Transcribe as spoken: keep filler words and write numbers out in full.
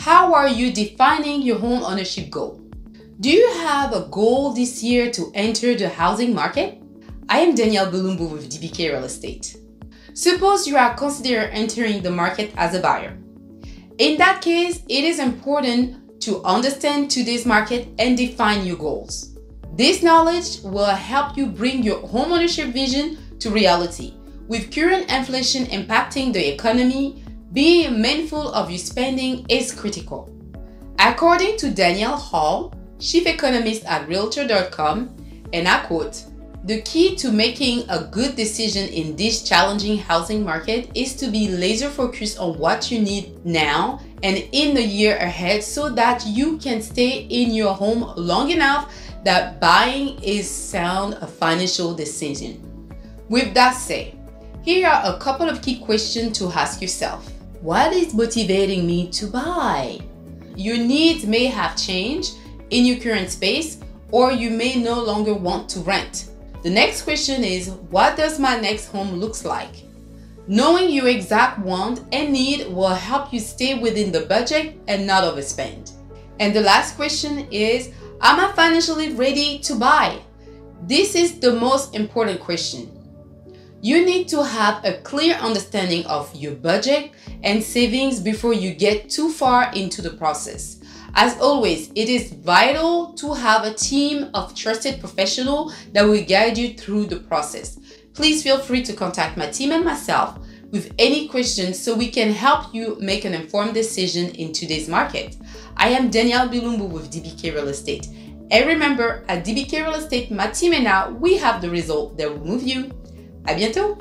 How are you defining your home ownership goal? Do you have a goal this year to enter the housing market? I am Danielle Bilumbu with D B K Real Estate. Suppose you are considering entering the market as a buyer. In that case, it is important to understand today's market and define your goals. This knowledge will help you bring your homeownership vision to reality. With current inflation impacting the economy, being mindful of your spending is critical. According to Danielle Hall, Chief Economist at Realtor dot com, and I quote, "The key to making a good decision in this challenging housing market is to be laser focused on what you need now and in the year ahead so that you can stay in your home long enough that buying is sound a financial decision." With that said, here are a couple of key questions to ask yourself. What is motivating me to buy? Your needs may have changed in your current space, or you may no longer want to rent. The next question is, what does my next home look like? Knowing your exact want and need will help you stay within the budget and not overspend. And the last question is, am I financially ready to buy? This is the most important question. You need to have a clear understanding of your budget and savings before you get too far into the process. As always, it is vital to have a team of trusted professionals that will guide you through the process. Please feel free to contact my team and myself with any questions so we can help you make an informed decision in today's market. I am Danielle Bilumbu with D B K Real Estate. And remember, at D B K Real Estate, my team and I, we have the result that will move you. À bientôt!